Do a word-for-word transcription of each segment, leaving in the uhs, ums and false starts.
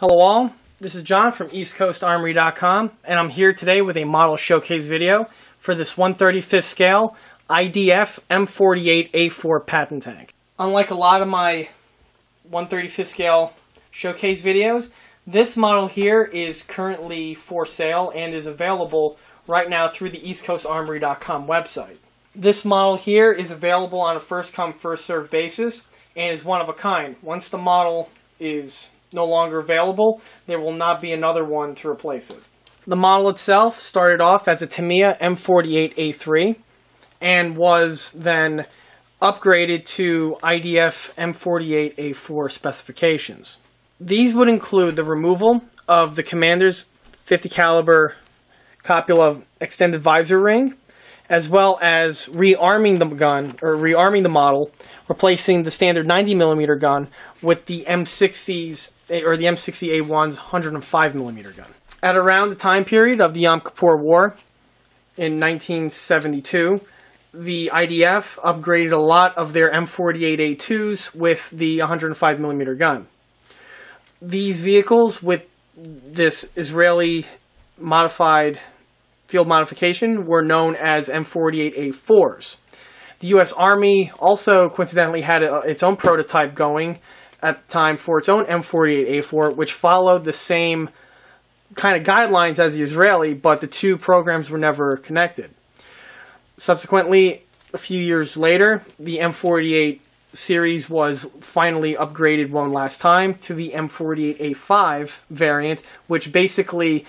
Hello all, this is John from East Coast Armory dot com, and I'm here today with a model showcase video for this one thirty-fifth scale I D F M forty-eight A four Patton tank. Unlike a lot of my one thirty-fifth scale showcase videos, this model here is currently for sale and is available right now through the East Coast Armory dot com website. This model here is available on a first come first served basis and is one of a kind. Once the model is no longer available, there will not be another one to replace it. The model itself started off as a Tamiya M forty-eight A three and was then upgraded to I D F M forty-eight A four specifications. These would include the removal of the commander's fifty caliber copula extended visor ring, as well as rearming the gun, or rearming the model, replacing the standard ninety millimeter gun with the M sixties or the M sixty A one's one oh five millimeter gun. At around the time period of the Yom Kippur War in nineteen seventy-two, the I D F upgraded a lot of their M forty-eight A twos with the one oh five millimeter gun. These vehicles with this Israeli modified field modification were known as M forty-eight A fours. The U S Army also coincidentally had a, its own prototype going at the time for its own M forty-eight A four, which followed the same kind of guidelines as the Israeli, but the two programs were never connected. Subsequently, a few years later, the M forty-eight series was finally upgraded one last time to the M forty-eight A five variant, which basically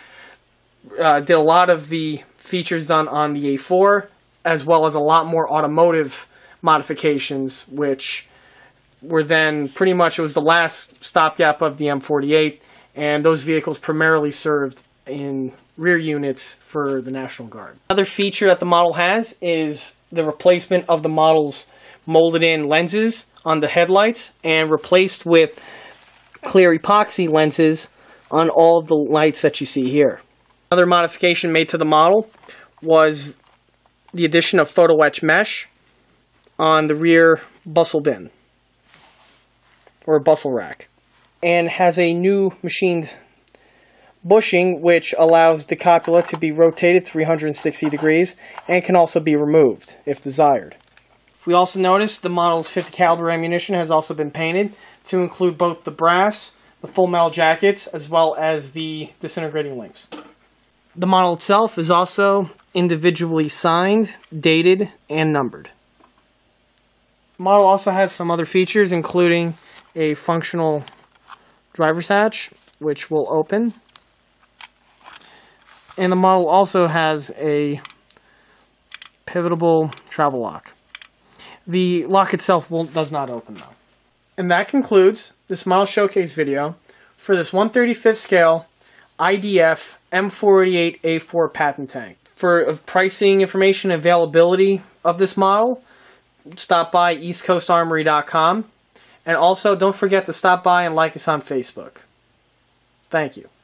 Uh, did a lot of the features done on the A four, as well as a lot more automotive modifications, which were then pretty much, it was the last stopgap of the M forty-eight, and those vehicles primarily served in rear units for the National Guard. Another feature that the model has is the replacement of the model's molded-in lenses on the headlights and replaced with clear epoxy lenses on all of the lights that you see here. Another modification made to the model was the addition of photo etch mesh on the rear bustle bin, or bustle rack, and has a new machined bushing which allows the copula to be rotated three hundred sixty degrees and can also be removed if desired. We also noticed the model's fifty caliber ammunition has also been painted to include both the brass, the full metal jackets, as well as the disintegrating links. The model itself is also individually signed, dated, and numbered. The model also has some other features, including a functional driver's hatch, which will open. And the model also has a pivotable travel lock. The lock itself will, does not open, though. And that concludes this model showcase video for this one thirty-fifth scale I D F M forty-eight A four Patton tank. For pricing information and availability of this model, stop by East Coast Armory dot com, and also don't forget to stop by and like us on Facebook. Thank you.